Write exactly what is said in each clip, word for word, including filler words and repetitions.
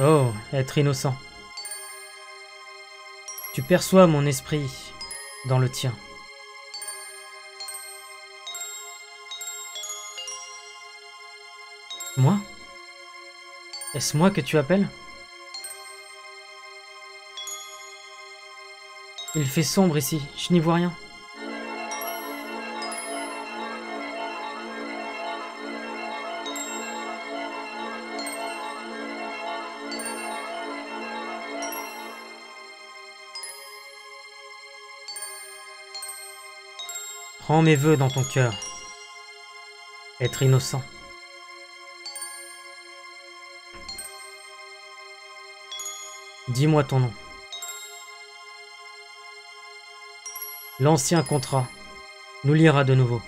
Oh, être innocent. Tu perçois mon esprit dans le tien. Moi? Est-ce moi que tu appelles? Il fait sombre ici, je n'y vois rien. Prends mes vœux dans ton cœur. Être innocent. Dis-moi ton nom. L'ancien contrat nous liera de nouveau.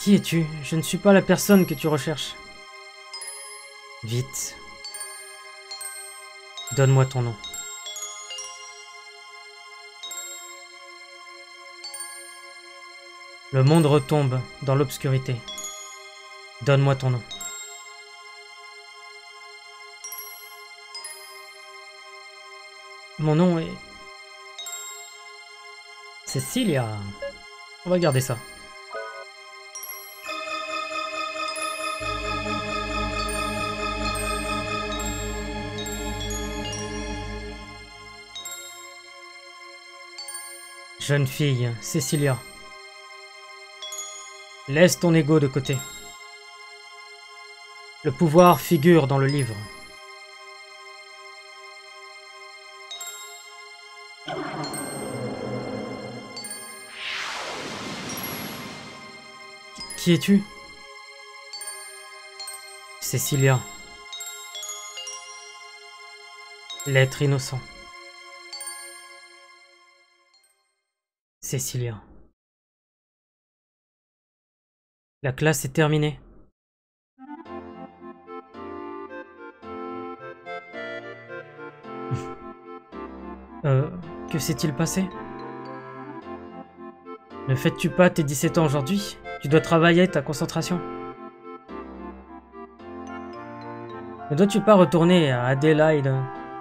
Qui es-tu? Je ne suis pas la personne que tu recherches. Vite. Donne-moi ton nom. Le monde retombe dans l'obscurité. Donne-moi ton nom. Mon nom est... Cécilia. On va garder ça. Jeune fille, Cécilia. Laisse ton ego de côté. Le pouvoir figure dans le livre. Qui es-tu? Cécilia. L'être innocent. Cécilia. La classe est terminée. euh, que s'est-il passé? Ne fêtes-tu pas tes dix-sept ans aujourd'hui? Tu dois travailler ta concentration. Ne dois-tu pas retourner à Adelaide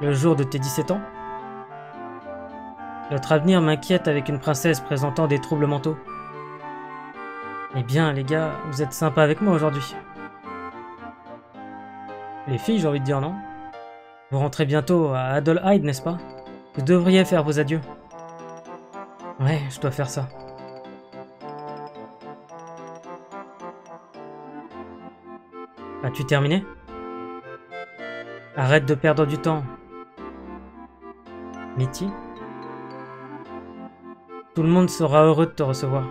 le jour de tes dix-sept ans? Notre avenir m'inquiète avec une princesse présentant des troubles mentaux. Eh bien, les gars, vous êtes sympas avec moi aujourd'hui. Les filles, j'ai envie de dire, non? Vous rentrez bientôt à Adelheid, n'est-ce pas? Vous devriez faire vos adieux. Ouais, je dois faire ça. As-tu terminé? Arrête de perdre du temps. Métis? Tout le monde sera heureux de te recevoir.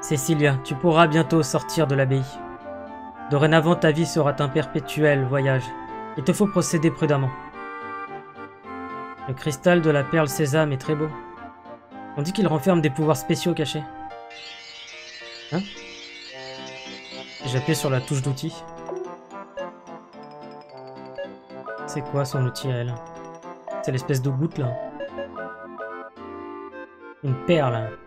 Cécilia, tu pourras bientôt sortir de l'abbaye. Dorénavant, ta vie sera un perpétuel voyage. Il te faut procéder prudemment. Le cristal de la perle sésame est très beau. On dit qu'il renferme des pouvoirs spéciaux cachés. Hein? J'appuie sur la touche d'outil. C'est quoi son outil à elle? C'est l'espèce de goutte là. Une perle.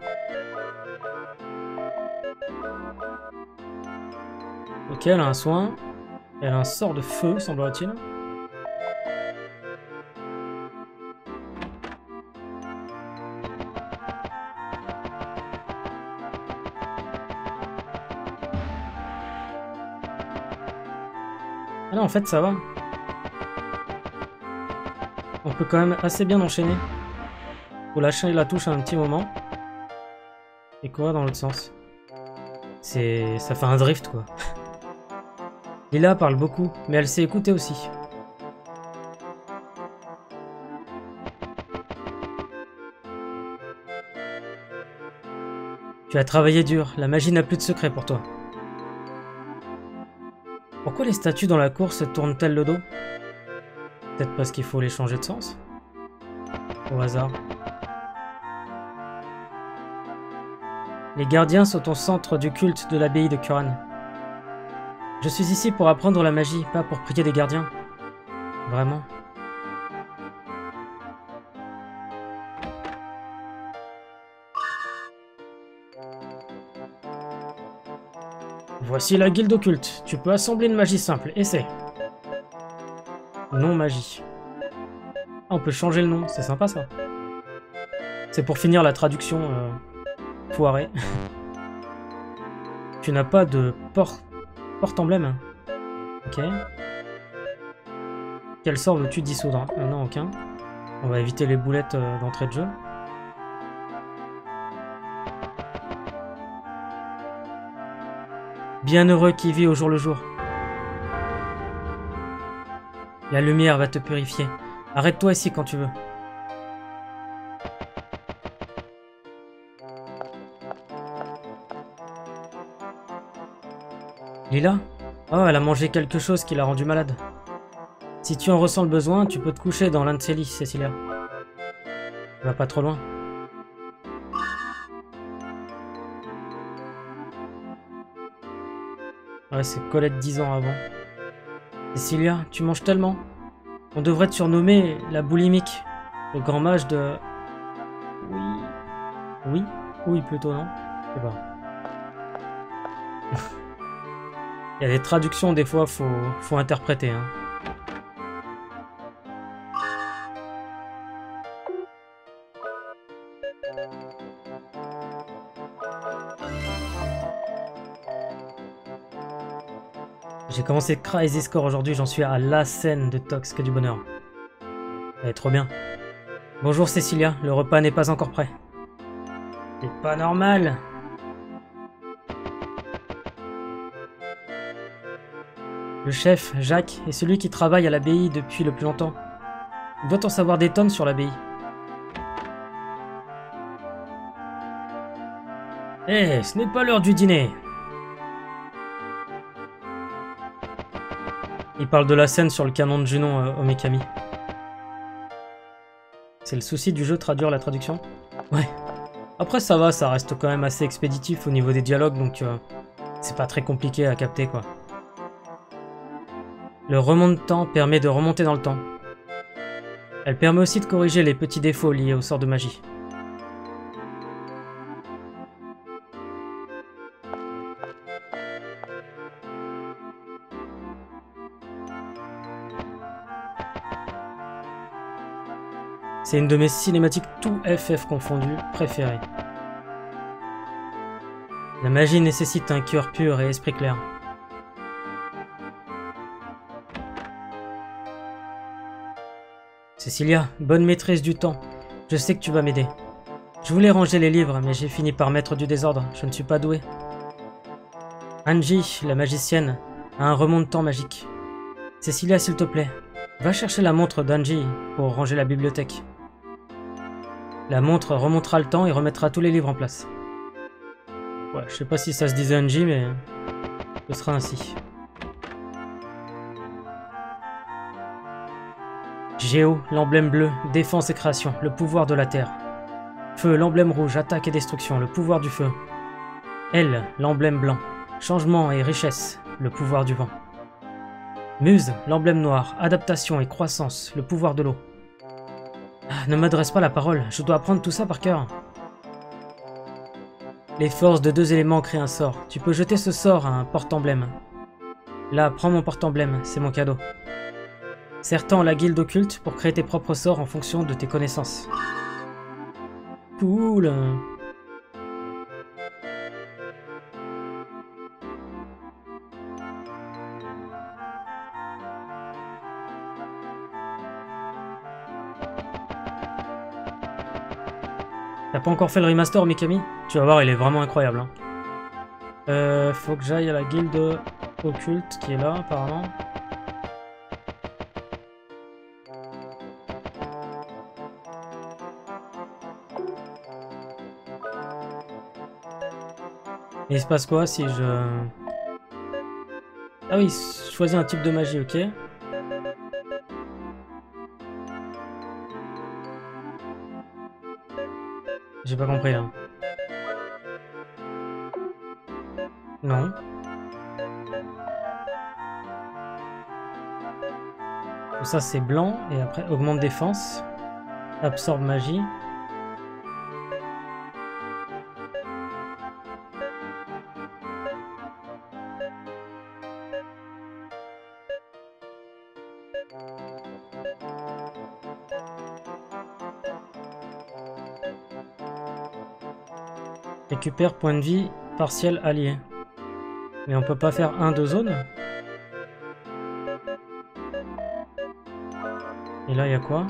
Ok, elle a un soin. Elle a un sort de feu, semblerait-il. Ah non, en fait, ça va. On peut quand même assez bien enchaîner. Faut lâcher la touche à un petit moment. Et courir dans l'autre sens. C'est... ça fait un drift, quoi. Lila parle beaucoup, mais elle sait écouter aussi. Tu as travaillé dur, la magie n'a plus de secret pour toi. Pourquoi les statues dans la cour se tournent-elles le dos? Peut-être parce qu'il faut les changer de sens? Au hasard. Les gardiens sont au centre du culte de l'abbaye de Curan. Je suis ici pour apprendre la magie, pas pour prier des gardiens. Vraiment. Voici la guilde occulte. Tu peux assembler une magie simple. Essaie. Non magie. Ah, on peut changer le nom. C'est sympa, ça. C'est pour finir la traduction euh, foirée. Tu n'as pas de porte porte-emblème. Ok. Quel sort veux-tu dissoudre? Ah non, aucun. On va éviter les boulettes euh, d'entrée de jeu. Bienheureux qui vit au jour le jour. La lumière va te purifier. Arrête-toi ici quand tu veux. Lila? Oh, elle a mangé quelque chose qui l'a rendue malade. Si tu en ressens le besoin, tu peux te coucher dans l'un de ses lits, Cécilia. Va pas trop loin. Ouais, c'est Colette dix ans avant. Cécilia, tu manges tellement. On devrait te surnommer la boulimique. Le grand mage de... Oui. Oui Oui, plutôt, non? Je sais pas. Il y a des traductions, des fois, faut, faut interpréter. Hein. J'ai commencé Crazy Score aujourd'hui, j'en suis à la scène de Tox, que du bonheur. Elle est trop bien. Bonjour Cécilia, le repas n'est pas encore prêt. C'est pas normal. Le chef, Jacques, est celui qui travaille à l'abbaye depuis le plus longtemps. Il doit en savoir des tonnes sur l'abbaye. Eh, hey, ce n'est pas l'heure du dîner. Il parle de la scène sur le canon de Junon euh, au Mikami. C'est le souci du jeu, traduire la traduction. Ouais. Après ça va, ça reste quand même assez expéditif au niveau des dialogues, donc euh, c'est pas très compliqué à capter quoi. Le remonte-temps permet de remonter dans le temps. Elle permet aussi de corriger les petits défauts liés au sort de magie. C'est une de mes cinématiques tout F F confondues préférées. La magie nécessite un cœur pur et esprit clair. Cécilia, bonne maîtrise du temps. Je sais que tu vas m'aider. Je voulais ranger les livres, mais j'ai fini par mettre du désordre. Je ne suis pas douée. Angie, la magicienne, a un remonte-temps magique. Cécilia, s'il te plaît, va chercher la montre d'Angie pour ranger la bibliothèque. La montre remontera le temps et remettra tous les livres en place. Ouais, je sais pas si ça se disait Angie, mais ce sera ainsi. Géo, l'emblème bleu, défense et création, le pouvoir de la terre. Feu, l'emblème rouge, attaque et destruction, le pouvoir du feu. Elle, l'emblème blanc, changement et richesse, le pouvoir du vent. Muse, l'emblème noir, adaptation et croissance, le pouvoir de l'eau. Ah, ne m'adresse pas la parole, je dois apprendre tout ça par cœur. Les forces de deux éléments créent un sort. Tu peux jeter ce sort à un porte-emblème. Là, prends mon porte-emblème, c'est mon cadeau. Certains ont la guilde occulte pour créer tes propres sorts en fonction de tes connaissances. Cool. T'as pas encore fait le remaster, Mikami? Tu vas voir, il est vraiment incroyable. Hein. Euh, faut que j'aille à la guilde occulte qui est là, apparemment. Et il se passe quoi si je... Ah oui, je choisis un type de magie, ok. J'ai pas compris là. Non. Ça c'est blanc, et après augmente défense, absorbe magie. Récupère point de vie partiel allié. Mais on peut pas faire un de zone. Et là, il y a quoi?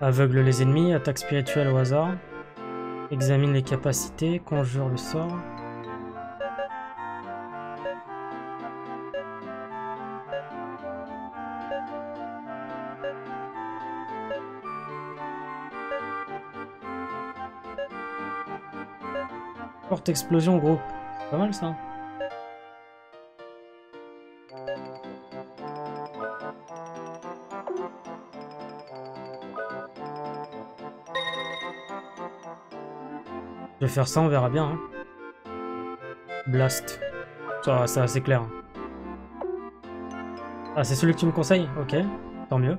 Aveugle les ennemis, attaque spirituelle au hasard. Examine les capacités, conjure le sort. Porte explosion groupe. C'est pas mal ça. Je vais faire ça, on verra bien. Hein. Blast. Ça, ça c'est clair. Ah, c'est celui que tu me conseilles? Ok, tant mieux.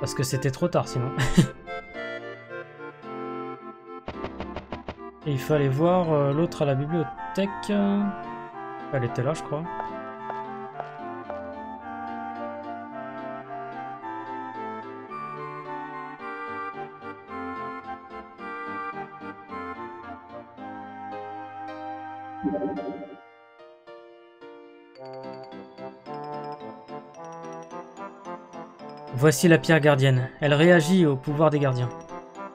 Parce que c'était trop tard sinon. Et il fallait voir euh, l'autre à la bibliothèque. Elle était là, je crois. Voici la pierre gardienne. Elle réagit au pouvoir des gardiens.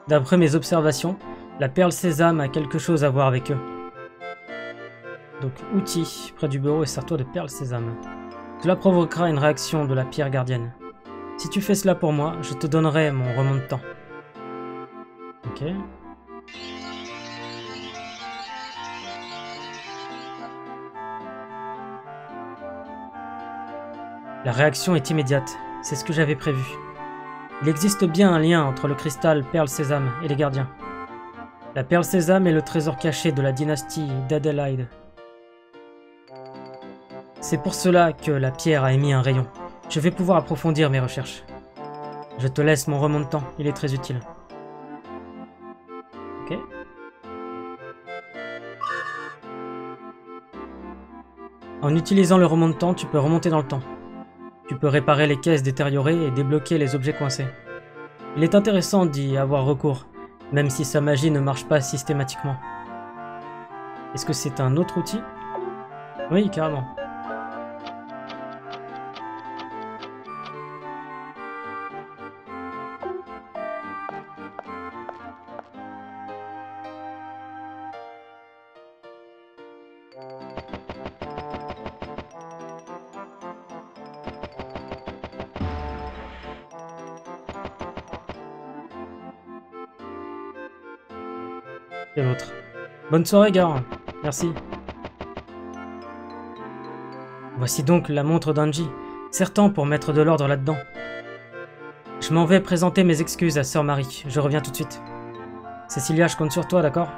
D'après mes observations, la perle sésame a quelque chose à voir avec eux. Donc, outil, près du bureau et sers-toi de perle sésame. Cela provoquera une réaction de la pierre gardienne. Si tu fais cela pour moi, je te donnerai mon remontant. Ok. La réaction est immédiate. C'est ce que j'avais prévu. Il existe bien un lien entre le cristal perle sésame et les gardiens. La perle sésame est le trésor caché de la dynastie d'Adelaide. C'est pour cela que la pierre a émis un rayon. Je vais pouvoir approfondir mes recherches. Je te laisse mon remontant, il est très utile. Ok. En utilisant le remontant, tu peux remonter dans le temps. Tu peux réparer les caisses détériorées et débloquer les objets coincés. Il est intéressant d'y avoir recours, même si sa magie ne marche pas systématiquement. Est-ce que c'est un autre outil? Oui, carrément. L'autre. Bonne soirée, gars. Merci. Voici donc la montre d'Angie. Certain pour mettre de l'ordre là-dedans. Je m'en vais présenter mes excuses à Sœur Marie. Je reviens tout de suite. Cécilia, je compte sur toi, d'accord?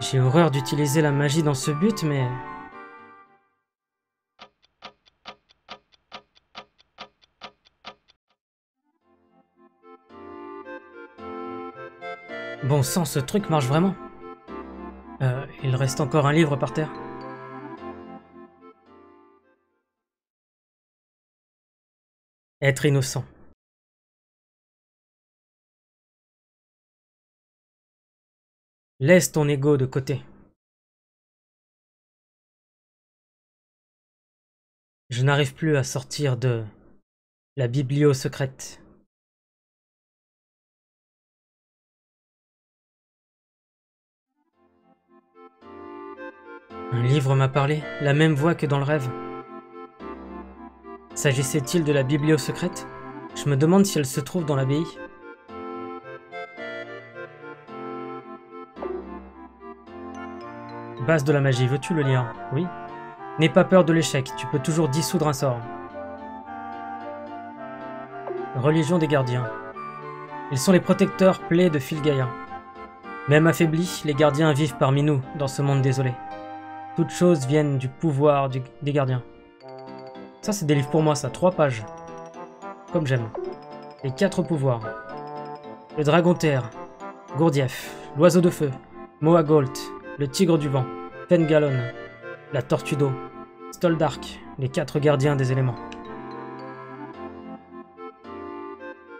J'ai horreur d'utiliser la magie dans ce but, mais... Bon sang, ce truc marche vraiment. Euh, il reste encore un livre par terre. Être innocent. Laisse ton ego de côté. Je n'arrive plus à sortir de la biblio secrète. Un livre m'a parlé, la même voix que dans le rêve. S'agissait-il de la biblio secrète? Je me demande si elle se trouve dans l'abbaye. Base de la magie, veux-tu le lire? Oui. N'aie pas peur de l'échec, tu peux toujours dissoudre un sort. Religion des gardiens. Ils sont les protecteurs plaie de Filgaia. Même affaiblis, les gardiens vivent parmi nous, dans ce monde désolé. Toutes choses viennent du pouvoir du, des gardiens. Ça, c'est des livres pour moi, ça. Trois pages. Comme j'aime. Les quatre pouvoirs. Le dragon terre. Gourdieff. L'oiseau de feu. Moa Gold. Le tigre du vent. Fengalon. la Tortue d'eau, Stoldark, les quatre gardiens des éléments.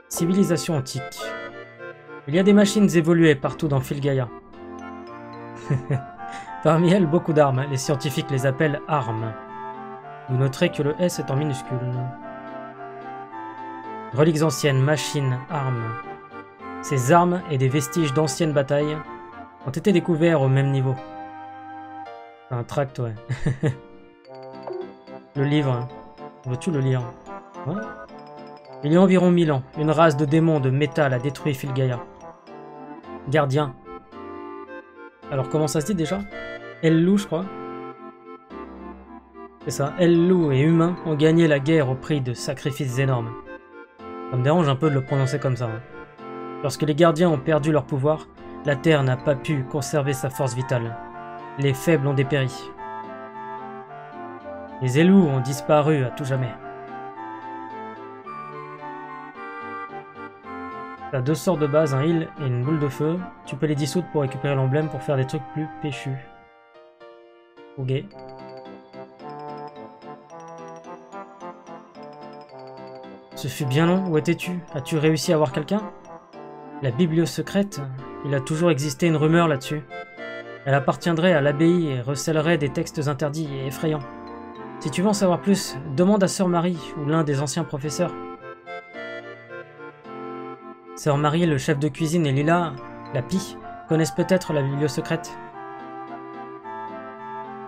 Civilisation antique. Il y a des machines évoluées partout dans Filgaia. Parmi elles, beaucoup d'armes. Les scientifiques les appellent armes. Vous noterez que le S est en minuscule. Reliques anciennes, machines, armes. Ces armes et des vestiges d'anciennes batailles ont été découverts au même niveau. Un tract, ouais. Le livre. Veux-tu le lire? Ouais. Il y a environ mille ans, une race de démons de métal a détruit Filgaia. Gardien. Alors comment ça se dit déjà? Ellou, je crois. C'est ça, Ellou et humains ont gagné la guerre au prix de sacrifices énormes. Ça me dérange un peu de le prononcer comme ça. Hein. Lorsque les gardiens ont perdu leur pouvoir, la Terre n'a pas pu conserver sa force vitale. Les faibles ont dépéri. Les Ellou ont disparu à tout jamais. T'as deux sorts de base, un heal et une boule de feu. Tu peux les dissoudre pour récupérer l'emblème pour faire des trucs plus péchus. Ok. Ce fut bien long, où étais-tu? As-tu réussi à voir quelqu'un? La bibliothèque secrète? Il a toujours existé une rumeur là-dessus. Elle appartiendrait à l'abbaye et recèlerait des textes interdits et effrayants. Si tu veux en savoir plus, demande à Sœur Marie ou l'un des anciens professeurs. Sœur Marie, le chef de cuisine, et Lila, la pie, connaissent peut-être la bibliothèque secrète.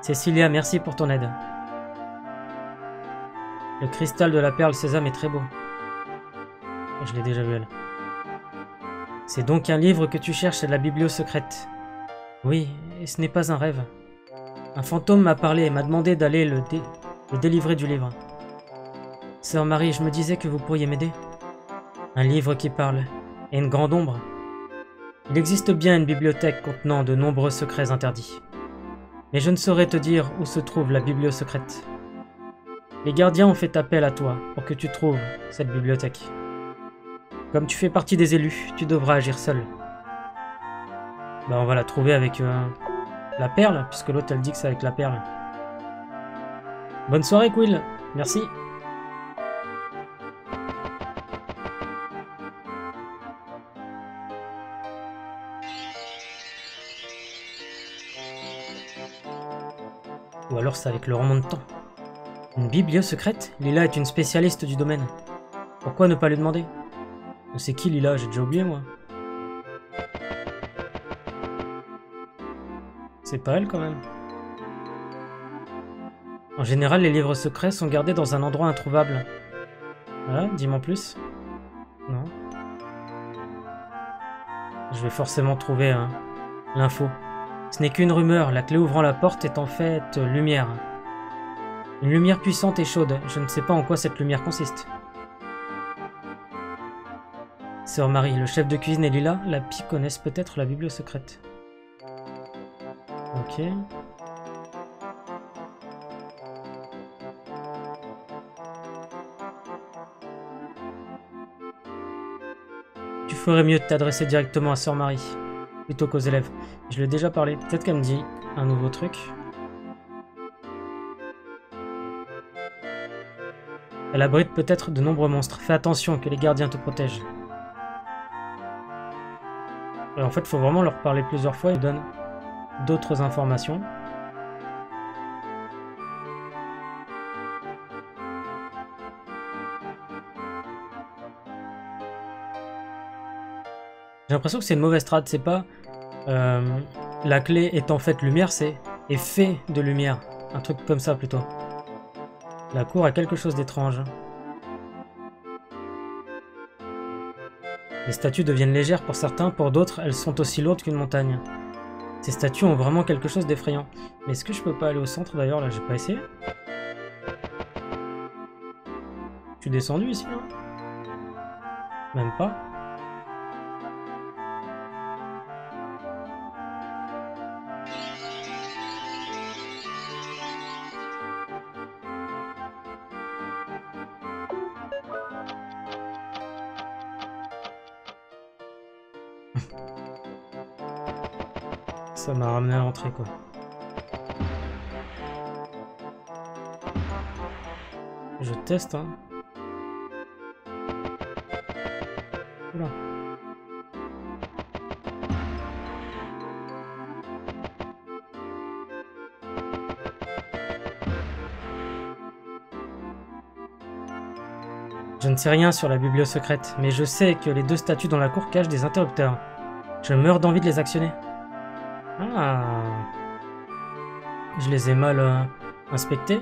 Cécilia, merci pour ton aide. Le cristal de la perle sésame est très beau. Je l'ai déjà vu, elle. C'est donc un livre que tu cherches, c'est la bibliothèque secrète. Oui, et ce n'est pas un rêve. Un fantôme m'a parlé et m'a demandé d'aller le, dé le délivrer du livre. Sœur Marie, je me disais que vous pourriez m'aider. Un livre qui parle. Et une grande ombre. Il existe bien une bibliothèque contenant de nombreux secrets interdits. Mais je ne saurais te dire où se trouve la bibliothèque secrète. Les gardiens ont fait appel à toi pour que tu trouves cette bibliothèque. Comme tu fais partie des élus, tu devras agir seul. Ben, on va la trouver avec euh, la perle, puisque l'autre elle dit que c'est avec la perle. Bonne soirée, Quill. Merci. Ou alors c'est avec le roman de temps. Une bibliothèque secrète? Lila est une spécialiste du domaine. Pourquoi ne pas lui demander? C'est qui Lila? J'ai déjà oublié moi. C'est pas elle quand même. En général, les livres secrets sont gardés dans un endroit introuvable. Voilà, dis-moi plus. Non. Je vais forcément trouver hein, l'info. Ce n'est qu'une rumeur, la clé ouvrant la porte est en fait lumière. Une lumière puissante et chaude, je ne sais pas en quoi cette lumière consiste. Sœur Marie, le chef de cuisine et Lila, la pie connaissent peut-être la bibliothèque secrète. Ok. Tu ferais mieux de t'adresser directement à Sœur Marie, plutôt qu'aux élèves. Je l'ai déjà parlé, peut-être qu'elle me dit un nouveau truc. Elle abrite peut-être de nombreux monstres. Fais attention que les gardiens te protègent. Et en fait, il faut vraiment leur parler plusieurs fois. Ils donnent d'autres informations. J'ai l'impression que c'est une mauvaise strat. C'est pas euh, la clé est en fait lumière, c'est effet de lumière. Un truc comme ça plutôt. La cour a quelque chose d'étrange. Les statues deviennent légères pour certains, pour d'autres, elles sont aussi lourdes qu'une montagne. Ces statues ont vraiment quelque chose d'effrayant. Mais est-ce que je peux pas aller au centre d'ailleurs? Là, j'ai pas essayé. Je suis descendu ici, hein? Même pas. Ça m'a ramené à l'entrée quoi. Je teste, hein. Oula. Je ne sais rien sur la bibliothèque secrète, mais je sais que les deux statues dans la cour cachent des interrupteurs. Je meurs d'envie de les actionner. Ah. Je les ai mal euh, inspectés.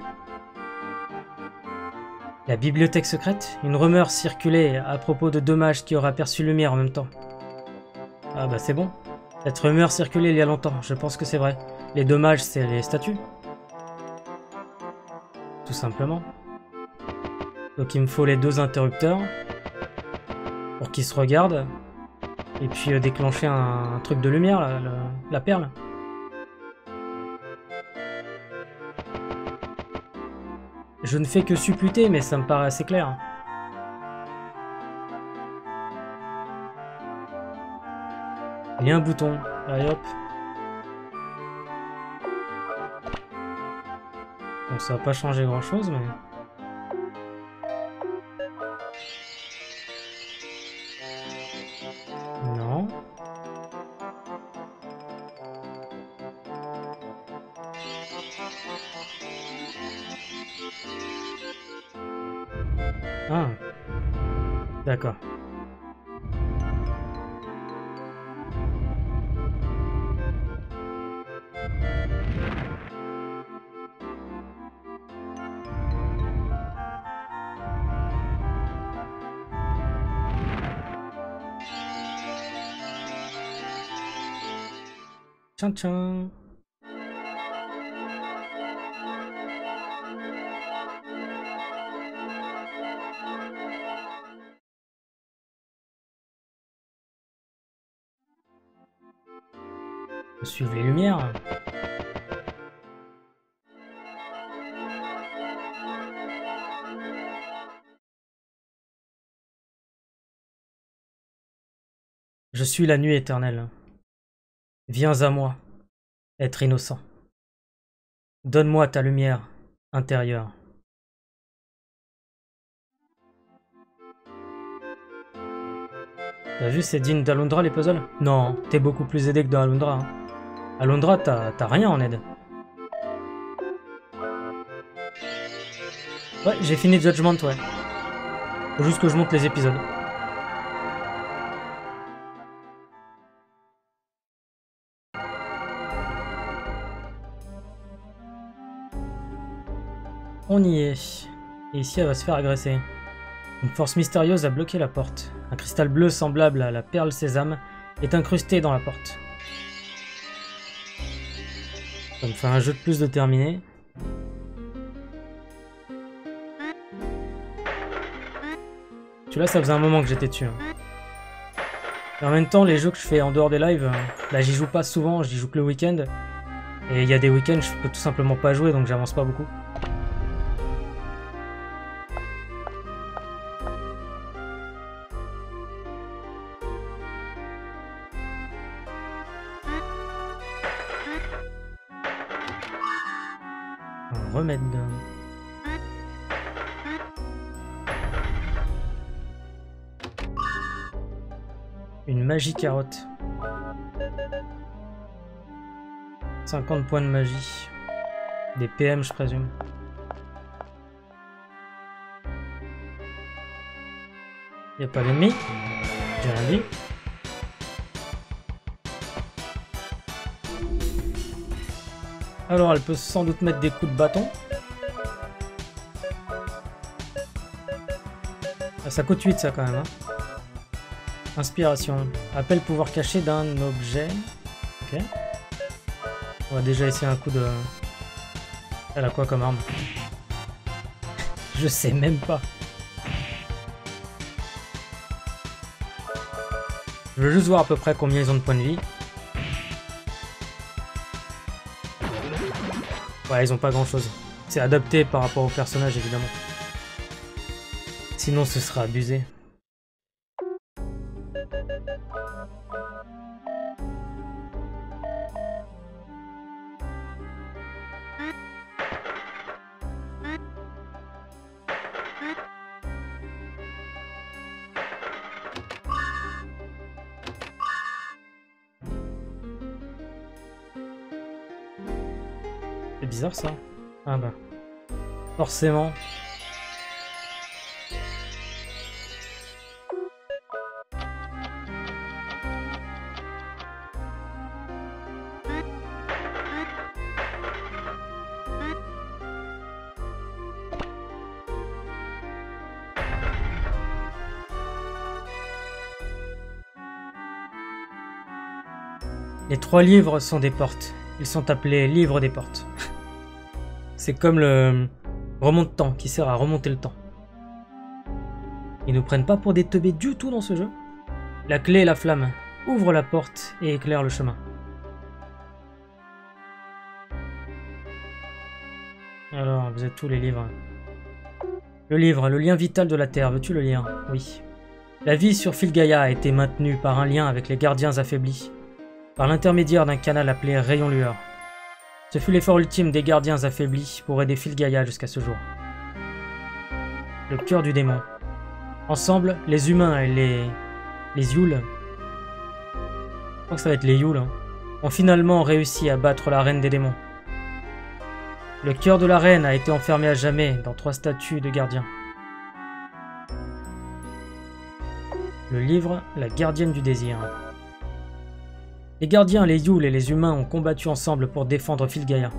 La bibliothèque secrète? Une rumeur circulait à propos de deux mages qui auraient aperçu lumière en même temps. Ah bah c'est bon. Cette rumeur circulait il y a longtemps, je pense que c'est vrai. Les deux mages, c'est les statues. Tout simplement. Donc il me faut les deux interrupteurs pour qu'ils se regardent et puis euh, déclencher un, un truc de lumière, là, le, la perle. Je ne fais que supputer, mais ça me paraît assez clair. Il y a un bouton. Allez hop. Bon, ça va pas changer grand chose, mais... Ah, d'accord. Tchan tchan. Suivre les lumières. Je suis la nuit éternelle. Viens à moi, être innocent. Donne-moi ta lumière intérieure. T'as vu, c'est digne d'Alundra les puzzles? Non, t'es beaucoup plus aidé que dans Alundra. Hein. Alundra, t'as rien en aide. Ouais, j'ai fini Judgment, ouais. Faut juste que je monte les épisodes. On y est. Et ici, elle va se faire agresser. Une force mystérieuse a bloqué la porte. Un cristal bleu semblable à la perle sésame est incrusté dans la porte. Ça me fait un jeu de plus de terminer. Celui-là, ça faisait un moment que j'étais dessus. Hein. Et en même temps, les jeux que je fais en dehors des lives, là j'y joue pas souvent, j'y joue que le week-end. Et il y a des week-ends, je peux tout simplement pas jouer, donc j'avance pas beaucoup. Remède. Une magie carotte. cinquante points de magie. Des P M, je présume. Y a pas d'ennemi. J'ai rien dit. Alors elle peut sans doute mettre des coups de bâton. Ah, ça coûte huit ça quand même. Hein. Inspiration. Appelle pouvoir caché d'un objet. Ok. On va déjà essayer un coup de... Elle a quoi comme arme? Je sais même pas. Je veux juste voir à peu près combien ils ont de points de vie. Ouais, ils ont pas grand chose. C'est adapté par rapport au personnage, évidemment. Sinon, ce sera abusé. bizarre ça. Ah bah. Forcément. Les trois livres sont des portes. Ils sont appelés livres des portes. C'est comme le remonte-temps qui sert à remonter le temps. Ils nous prennent pas pour des teubés du tout dans ce jeu. La clé et la flamme ouvrent la porte et éclairent le chemin. Alors, vous êtes tous les livres. Le livre, le lien vital de la Terre. Veux-tu le lien? Oui. La vie sur Filgaia a été maintenue par un lien avec les gardiens affaiblis, par l'intermédiaire d'un canal appelé Rayon Lueur. Ce fut l'effort ultime des gardiens affaiblis pour aider Filgaia jusqu'à ce jour. Le cœur du démon. Ensemble, les humains et les... les Yul... Je crois que ça va être les Yul, hein, ont finalement réussi à battre la reine des démons. Le cœur de la reine a été enfermé à jamais dans trois statues de gardiens. Le livre, la gardienne du désir. Les gardiens, les Yul et les humains ont combattu ensemble pour défendre Filgaia.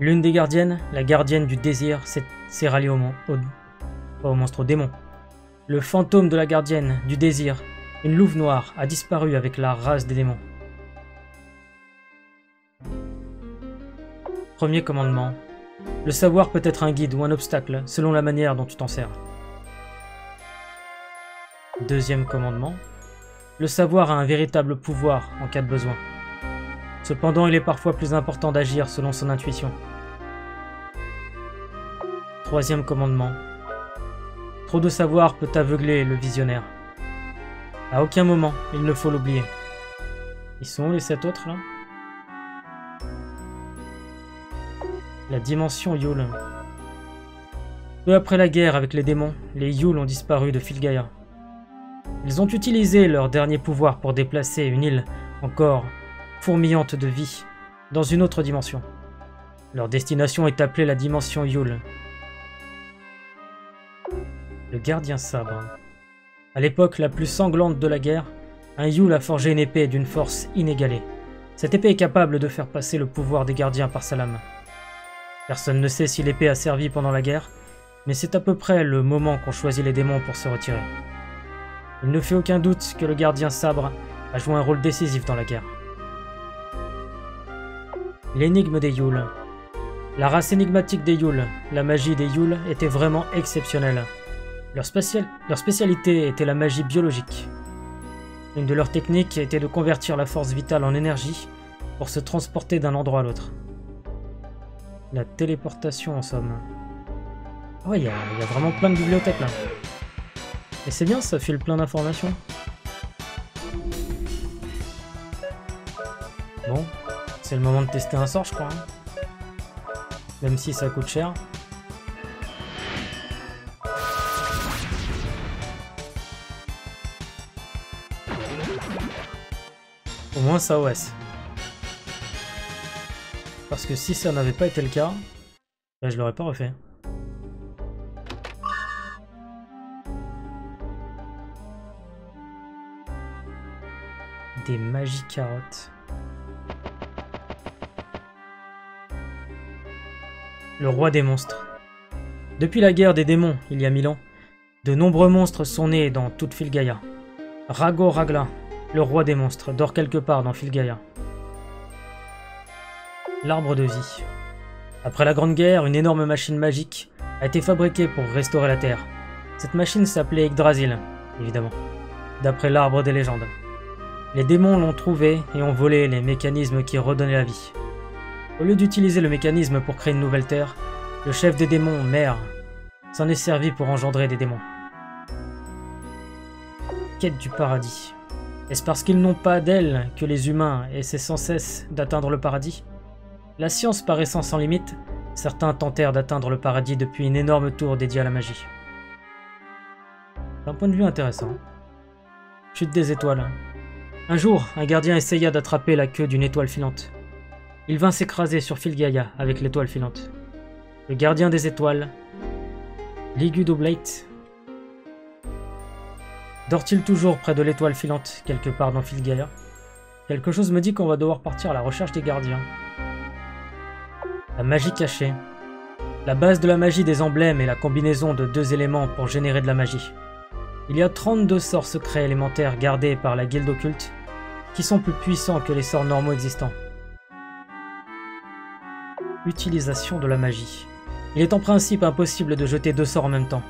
L'une des gardiennes, la gardienne du désir, s'est ralliée au, au, au monstre, au démon. Le fantôme de la gardienne du désir, une louve noire, a disparu avec la race des démons. Premier commandement. Le savoir peut être un guide ou un obstacle, selon la manière dont tu t'en sers. Deuxième commandement. Le savoir a un véritable pouvoir en cas de besoin. Cependant, il est parfois plus important d'agir selon son intuition. Troisième commandement. Trop de savoir peut aveugler le visionnaire. À aucun moment, il ne faut l'oublier. Ils sont où les sept autres, là? La dimension Yul. Peu après la guerre avec les démons, les Yul ont disparu de Filgaia. Ils ont utilisé leur dernier pouvoir pour déplacer une île, encore fourmillante de vie, dans une autre dimension. Leur destination est appelée la dimension Yul. Le gardien sabre. À l'époque la plus sanglante de la guerre, un Yul a forgé une épée d'une force inégalée. Cette épée est capable de faire passer le pouvoir des gardiens par sa lame. Personne ne sait si l'épée a servi pendant la guerre, mais c'est à peu près le moment qu'ont choisi les démons pour se retirer. Il ne fait aucun doute que le gardien sabre a joué un rôle décisif dans la guerre. L'énigme des Yul. La race énigmatique des Yul, la magie des Yul, était vraiment exceptionnelle. Leur, spécial... leur spécialité était la magie biologique. L'une de leurs techniques était de convertir la force vitale en énergie pour se transporter d'un endroit à l'autre. La téléportation en somme. Ouais, il y, a... y a vraiment plein de bibliothèques là. Et c'est bien, ça file plein d'informations. Bon, c'est le moment de tester un sort, je crois. Hein. Même si ça coûte cher. Au moins ça O S. Parce que si ça n'avait pas été le cas, ben je l'aurais pas refait. Des magiques carottes. Le roi des monstres. Depuis la guerre des démons, il y a mille ans, de nombreux monstres sont nés dans toute Filgaia. Rago-Ragla, le roi des monstres, dort quelque part dans Filgaia. L'arbre de vie. Après la Grande Guerre, une énorme machine magique a été fabriquée pour restaurer la Terre. Cette machine s'appelait Yggdrasil, évidemment, d'après l'arbre des légendes. Les démons l'ont trouvé et ont volé les mécanismes qui redonnaient la vie. Au lieu d'utiliser le mécanisme pour créer une nouvelle terre, le chef des démons, Mère, s'en est servi pour engendrer des démons. Quête du paradis. Est-ce parce qu'ils n'ont pas d'ailes que les humains essaient sans cesse d'atteindre le paradis? La science paraissant sans limite, certains tentèrent d'atteindre le paradis depuis une énorme tour dédiée à la magie. D'un point de vue intéressant. Chute des étoiles. Un jour, un gardien essaya d'attraper la queue d'une étoile filante. Il vint s'écraser sur Filgaia avec l'étoile filante. Le gardien des étoiles, Ligudo Blade, dort-il toujours près de l'étoile filante, quelque part dans Filgaia? Quelque chose me dit qu'on va devoir partir à la recherche des gardiens. La magie cachée. La base de la magie des emblèmes est la combinaison de deux éléments pour générer de la magie. Il y a trente-deux sorts secrets élémentaires gardés par la guilde occulte qui sont plus puissants que les sorts normaux existants. Utilisation de la magie. Il est en principe impossible de jeter deux sorts en même temps.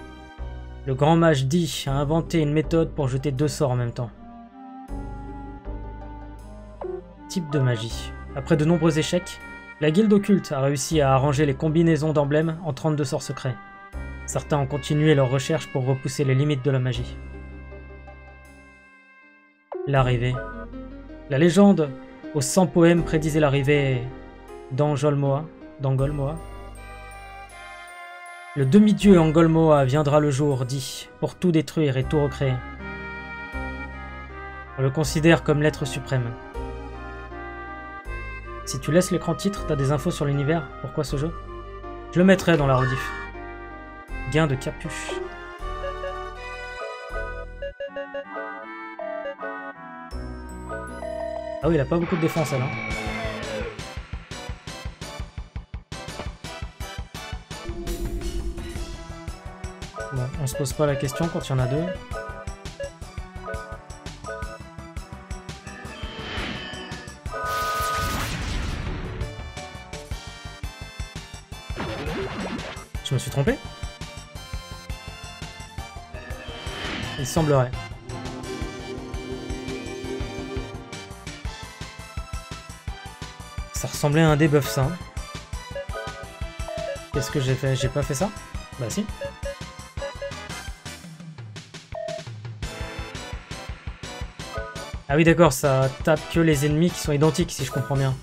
Le grand mage Di a inventé une méthode pour jeter deux sorts en même temps. Type de magie. Après de nombreux échecs, la guilde occulte a réussi à arranger les combinaisons d'emblèmes en trente-deux sorts secrets. Certains ont continué leurs recherches pour repousser les limites de la magie. L'arrivée. La légende aux cent poèmes prédisait l'arrivée d'Angolmoa. d'Angolmoa. Le demi-dieu Angolmoa viendra le jour, dit, pour tout détruire et tout recréer. On le considère comme l'être suprême. Si tu laisses l'écran titre, t'as des infos sur l'univers, pourquoi ce jeu? Je le mettrai dans la rediff. Gain de capuche. Ah oui, il a pas beaucoup de défense, elle, hein. Bon, on se pose pas la question quand il y en a deux. Je me suis trompé? Il semblerait. Ça ressemblait à un debuff, ça. Hein. Qu'est-ce que j'ai fait? J'ai pas fait ça? Bah si. Ah oui, d'accord, ça tape que les ennemis qui sont identiques, si je comprends bien.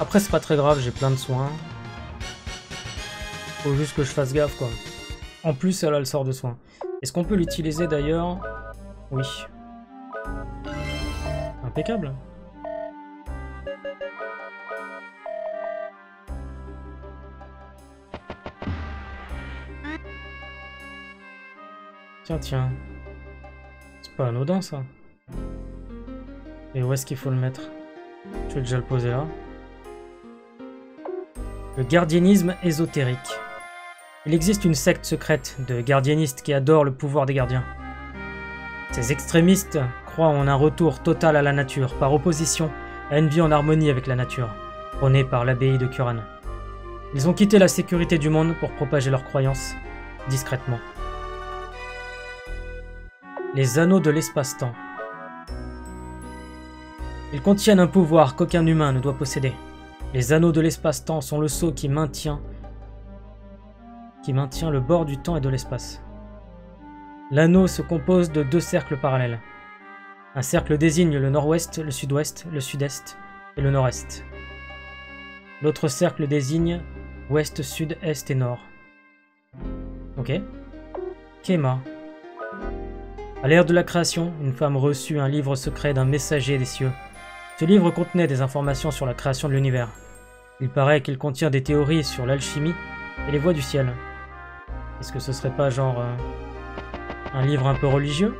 Après c'est pas très grave, j'ai plein de soins. Faut juste que je fasse gaffe quoi. En plus elle a le sort de soins. Est-ce qu'on peut l'utiliser d'ailleurs? Oui. Impeccable. Tiens tiens. C'est pas anodin ça. Et où est-ce qu'il faut le mettre? Je vais déjà le poser là. Le gardiennisme ésotérique. Il existe une secte secrète de gardiennistes qui adorent le pouvoir des gardiens. Ces extrémistes croient en un retour total à la nature, par opposition à une vie en harmonie avec la nature, prônée par l'abbaye de Curan. Ils ont quitté la sécurité du monde pour propager leurs croyances, discrètement. Les anneaux de l'espace-temps. Ils contiennent un pouvoir qu'aucun humain ne doit posséder. Les anneaux de l'espace-temps sont le sceau qui maintient, qui maintient le bord du temps et de l'espace. L'anneau se compose de deux cercles parallèles. Un cercle désigne le nord-ouest, le sud-ouest, le sud-est et le nord-est. L'autre cercle désigne ouest, sud, est et nord. Ok. Kema. À l'ère de la création, une femme reçut un livre secret d'un messager des cieux. Ce livre contenait des informations sur la création de l'univers. Il paraît qu'il contient des théories sur l'alchimie et les voies du ciel. Est-ce que ce serait pas genre euh, un livre un peu religieux?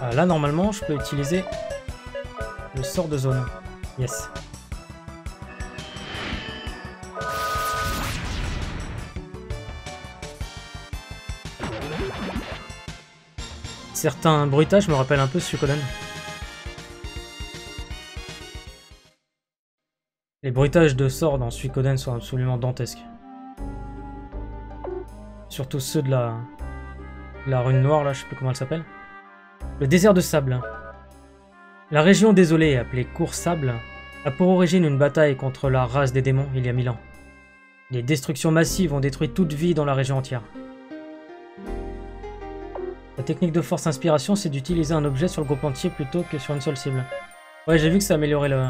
Ah, là normalement je peux utiliser le sort de zone. Yes. Certains bruitages me rappellent un peu Suikoden. Les bruitages de sorts dans Suikoden sont absolument dantesques. Surtout ceux de la, la rune noire, là, je sais plus comment elle s'appelle. Le désert de sable. La région désolée, appelée Court Sable, a pour origine une bataille contre la race des démons il y a mille ans. Les destructions massives ont détruit toute vie dans la région entière. La technique de force inspiration, c'est d'utiliser un objet sur le groupe entier plutôt que sur une seule cible. Ouais, j'ai vu que ça améliorait le...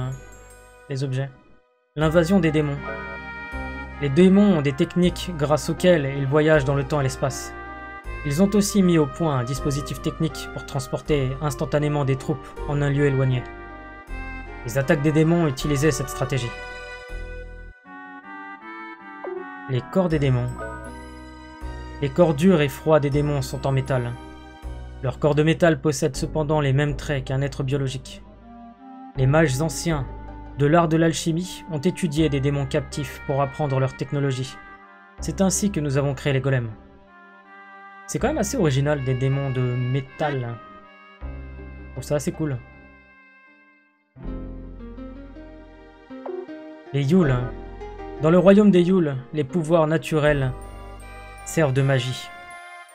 les objets. L'invasion des démons. Les démons ont des techniques grâce auxquelles ils voyagent dans le temps et l'espace. Ils ont aussi mis au point un dispositif technique pour transporter instantanément des troupes en un lieu éloigné. Les attaques des démons utilisaient cette stratégie. Les corps des démons. Les corps durs et froids des démons sont en métal. Leur corps de métal possède cependant les mêmes traits qu'un être biologique. Les mages anciens de l'art de l'alchimie ont étudié des démons captifs pour apprendre leur technologie. C'est ainsi que nous avons créé les golems. C'est quand même assez original, des démons de métal. Je trouve ça assez cool. Les Yul. Dans le royaume des Yul, les pouvoirs naturels servent de magie.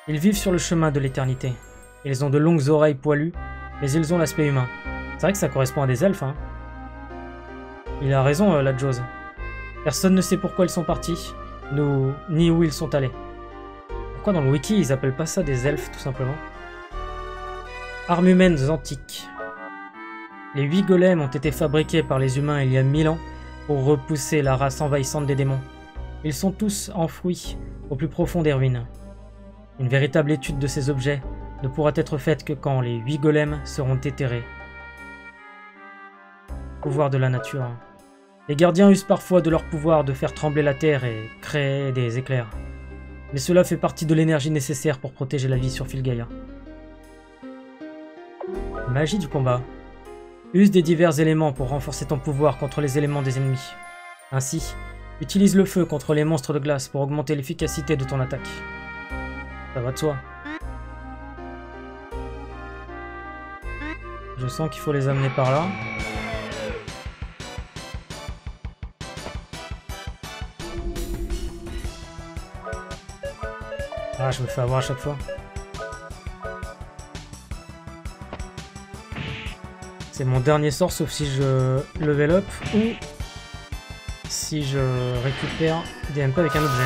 Ils vivent sur le chemin de l'éternité. Ils ont de longues oreilles poilues, mais ils ont l'aspect humain. C'est vrai que ça correspond à des elfes, hein. Il a raison, euh, la Jose. Personne ne sait pourquoi ils sont partis, nous, ni où ils sont allés. Pourquoi dans le wiki, ils appellent pas ça des elfes, tout simplement? Armes humaines antiques. Les huit golems ont été fabriqués par les humains il y a mille ans pour repousser la race envahissante des démons. Ils sont tous enfouis au plus profond des ruines. Une véritable étude de ces objets ne pourra être faite que quand les huit golems seront déterrés. Pouvoir de la nature. Les gardiens usent parfois de leur pouvoir de faire trembler la terre et créer des éclairs. Mais cela fait partie de l'énergie nécessaire pour protéger la vie sur Filgaia. Magie du combat. Use des divers éléments pour renforcer ton pouvoir contre les éléments des ennemis. Ainsi, utilise le feu contre les monstres de glace pour augmenter l'efficacité de ton attaque. Ça va de soi. Je sens qu'il faut les amener par là. Ah, je me fais avoir à chaque fois. C'est mon dernier sort, sauf si je level up ou si je récupère des M P avec un objet.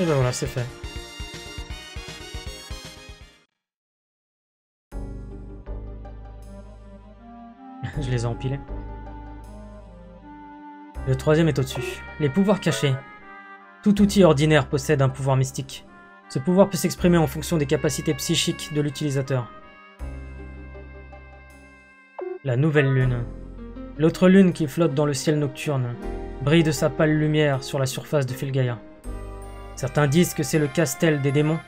Et ben voilà, c'est fait. Je les ai empilés. Le troisième est au-dessus. Les pouvoirs cachés. Tout outil ordinaire possède un pouvoir mystique. Ce pouvoir peut s'exprimer en fonction des capacités psychiques de l'utilisateur. La nouvelle lune. L'autre lune qui flotte dans le ciel nocturne brille de sa pâle lumière sur la surface de Filgaia. Certains disent que c'est le castel des démons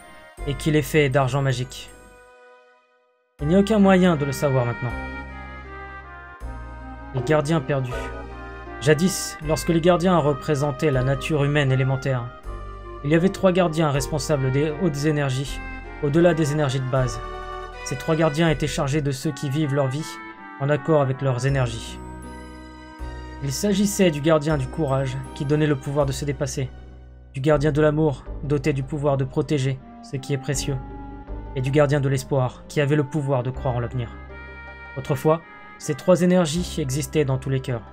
et qu'il est fait d'argent magique. Il n'y a aucun moyen de le savoir maintenant. Les gardiens perdus. Jadis, lorsque les gardiens représentaient la nature humaine élémentaire, il y avait trois gardiens responsables des hautes énergies, au-delà des énergies de base. Ces trois gardiens étaient chargés de ceux qui vivent leur vie en accord avec leurs énergies. Il s'agissait du gardien du courage, qui donnait le pouvoir de se dépasser, du gardien de l'amour, doté du pouvoir de protéger ce qui est précieux, et du gardien de l'espoir, qui avait le pouvoir de croire en l'avenir. Autrefois, ces trois énergies existaient dans tous les cœurs.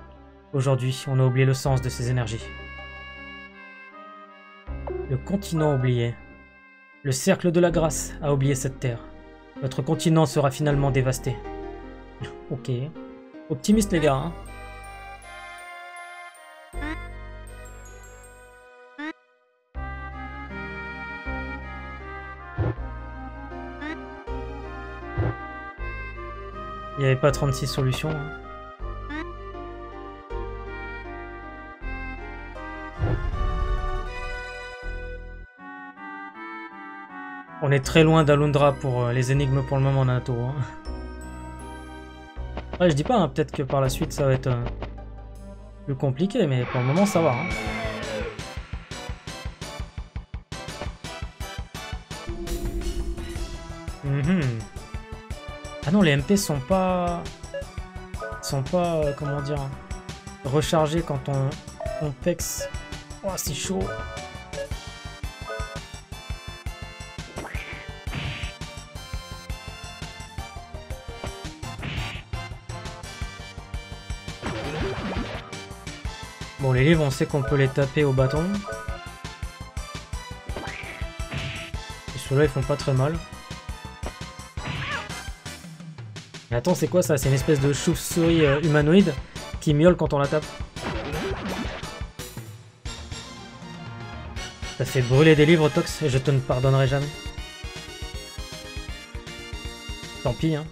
Aujourd'hui, on a oublié le sens de ces énergies. Le continent oublié. Le cercle de la grâce a oublié cette terre. Notre continent sera finalement dévasté. Ok. Optimiste les gars, hein? Il n'y avait pas trente-six solutions. Hein. On est très loin d'Alundra pour euh, les énigmes pour le moment, Nato. Hein. Ouais, je dis pas, hein, peut-être que par la suite ça va être euh, plus compliqué, mais pour le moment ça va. Hein. Mm-hmm. Ah non, les M P sont pas... sont pas, euh, comment dire... rechargés quand on... on pex. Oh, c'est chaud. Bon, les livres, on sait qu'on peut les taper au bâton. Et ceux-là, ils font pas très mal. Mais attends, c'est quoi ça? C'est une espèce de chauve-souris euh, humanoïde qui miaule quand on la tape. Ça fait brûler des livres, Tox, et je te ne pardonnerai jamais. Tant pis, hein.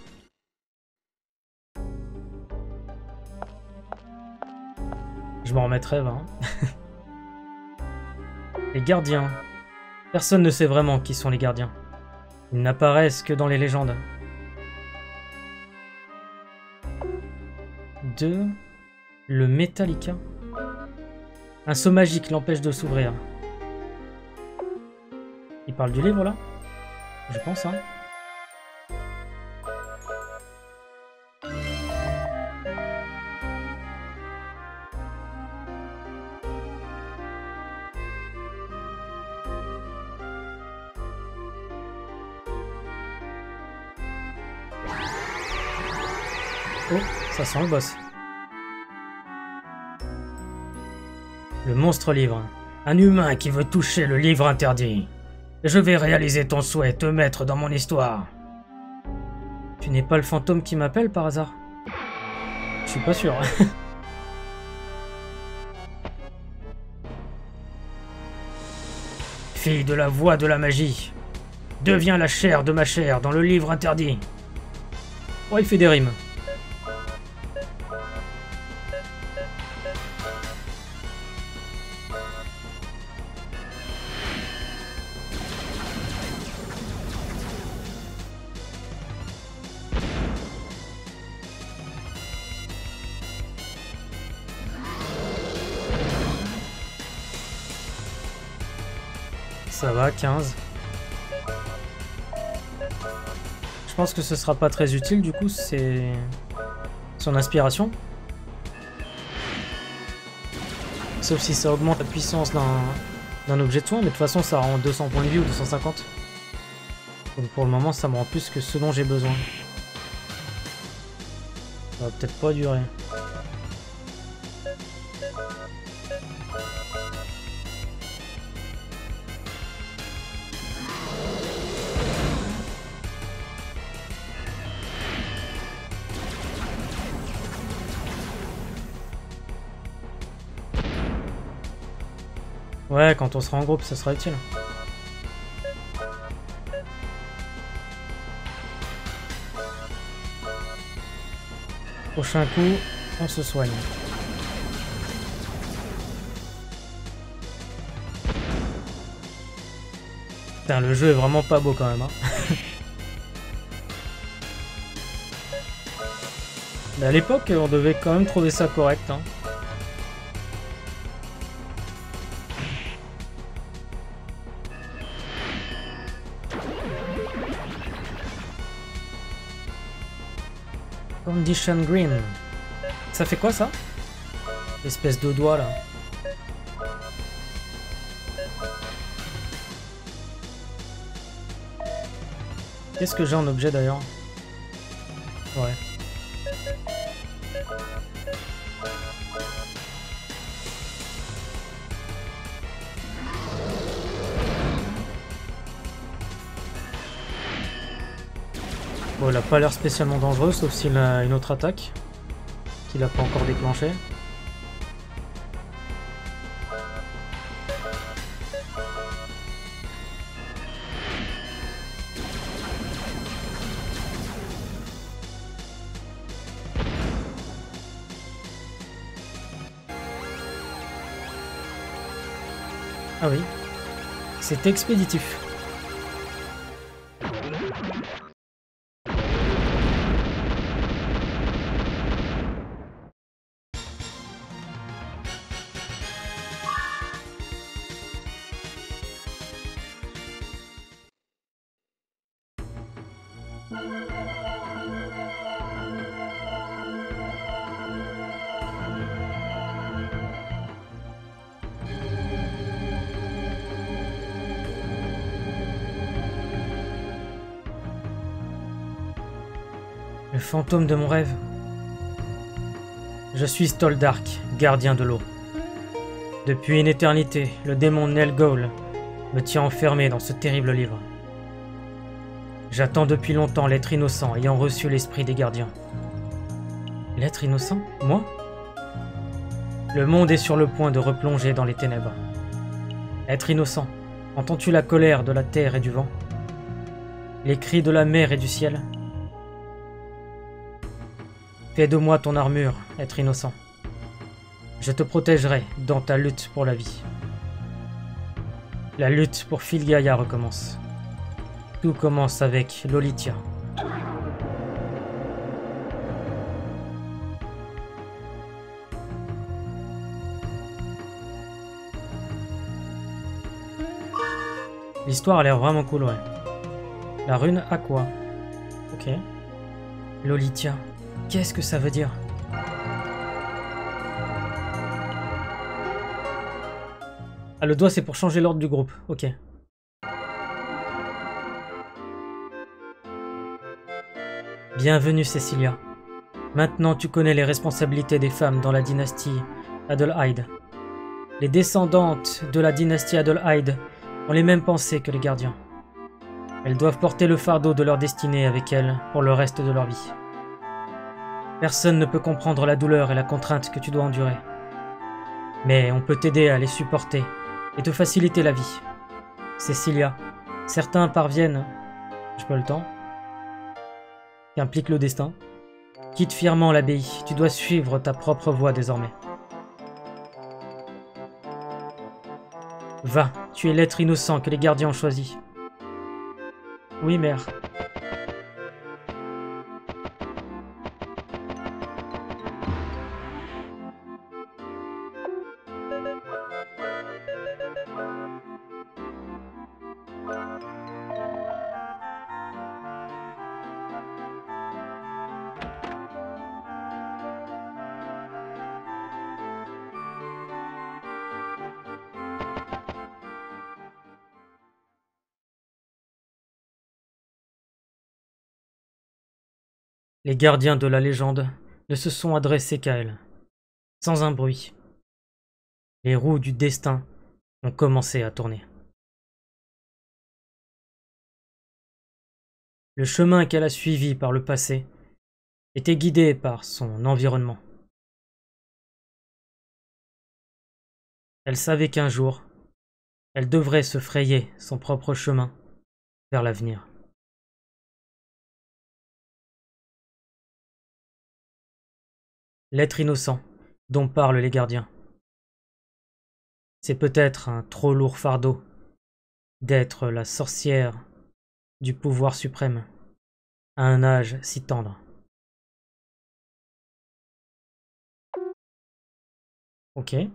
Je m'en remettrai, va. Hein. Les gardiens. Personne ne sait vraiment qui sont les gardiens. Ils n'apparaissent que dans les légendes. deux. Le Metallica. Un sceau magique l'empêche de s'ouvrir. Il parle du livre, là? Je pense, hein. Ça sent le boss. Le monstre livre. Un humain qui veut toucher le livre interdit. Je vais réaliser ton souhait, te mettre dans mon histoire. Tu n'es pas le fantôme qui m'appelle par hasard? Je suis pas sûr. Fille de la voix de la magie, deviens la chair de ma chair dans le livre interdit. Oh, il fait des rimes. Ça va, quinze. Je pense que ce sera pas très utile, du coup, c'est son inspiration. Sauf si ça augmente la puissance d'un objet de soin, mais de toute façon, ça rend deux cents points de vie ou deux cent cinquante. Donc pour le moment, ça me rend plus que ce dont j'ai besoin. Ça va peut-être pas durer. Ouais, quand on sera en groupe, ça sera utile. Prochain coup, on se soigne. Putain, le jeu est vraiment pas beau quand même. Hein. Mais à l'époque, on devait quand même trouver ça correct. Hein. Condition Green. Ça fait quoi ça? L'espèce de doigt là. Qu'est-ce que j'ai en objet d'ailleurs? Ouais. Bon, elle a pas l'air spécialement dangereux, sauf s'il a une autre attaque qu'il n'a pas encore déclenchée. Ah oui, c'est expéditif. Le fantôme de mon rêve. Je suis Stoldark, gardien de l'eau. Depuis une éternité, le démon Nel-Gaul me tient enfermé dans ce terrible livre. J'attends depuis longtemps l'être innocent ayant reçu l'esprit des gardiens. L'être innocent? Moi? Le monde est sur le point de replonger dans les ténèbres. Être innocent, entends-tu la colère de la terre et du vent? Les cris de la mer et du ciel? Fais de moi ton armure, être innocent. Je te protégerai dans ta lutte pour la vie. La lutte pour Filgaia recommence. Tout commence avec Lolithia. L'histoire a l'air vraiment cool, ouais. La rune Aqua. Ok. Lolithia. Qu'est-ce que ça veut dire? Ah, le doigt, c'est pour changer l'ordre du groupe. Ok. Bienvenue, Cécilia. Maintenant, tu connais les responsabilités des femmes dans la dynastie Adelheid. Les descendantes de la dynastie Adelheid ont les mêmes pensées que les gardiens. Elles doivent porter le fardeau de leur destinée avec elles pour le reste de leur vie. Personne ne peut comprendre la douleur et la contrainte que tu dois endurer. Mais on peut t'aider à les supporter et te faciliter la vie. Cécilia, certains parviennent... Je peux le temps. Qui implique le destin. Quitte fièrement l'abbaye, tu dois suivre ta propre voie désormais. Va, tu es l'être innocent que les gardiens ont choisi. Oui, mère. Les gardiens de la légende ne se sont adressés qu'à elle, sans un bruit. Les roues du destin ont commencé à tourner. Le chemin qu'elle a suivi par le passé était guidé par son environnement. Elle savait qu'un jour, elle devrait se frayer son propre chemin vers l'avenir. L'être innocent dont parlent les gardiens. C'est peut-être un trop lourd fardeau d'être la sorcière du pouvoir suprême à un âge si tendre. Ok. Ben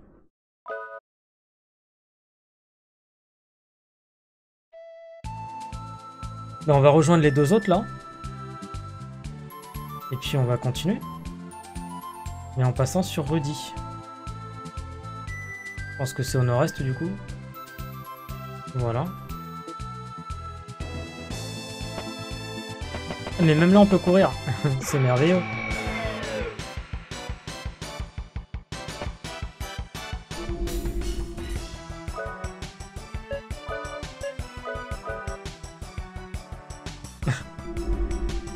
on va rejoindre les deux autres là. Et puis on va continuer. Mais en passant sur Rudy. Je pense que c'est au nord-est du coup. Voilà. Mais même là on peut courir. C'est merveilleux.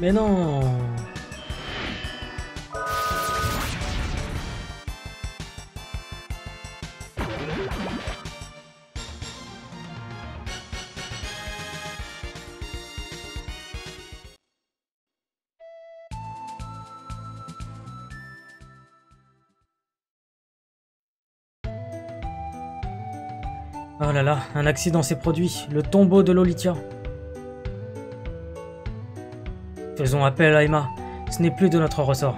Mais non! Oh là là, un accident s'est produit, le tombeau de Lolithia. Faisons appel à Emma, ce n'est plus de notre ressort.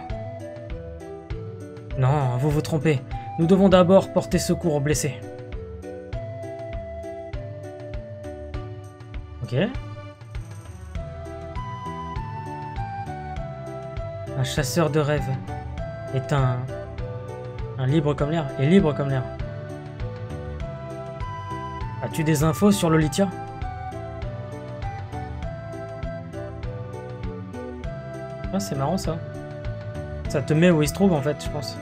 Non, vous vous trompez, nous devons d'abord porter secours aux blessés. Ok. Un chasseur de rêve est un... Un libre comme l'air, est libre comme l'air. As-tu des infos sur Lolithia? Ah, c'est marrant ça. Ça te met où il se trouve en fait, je pense.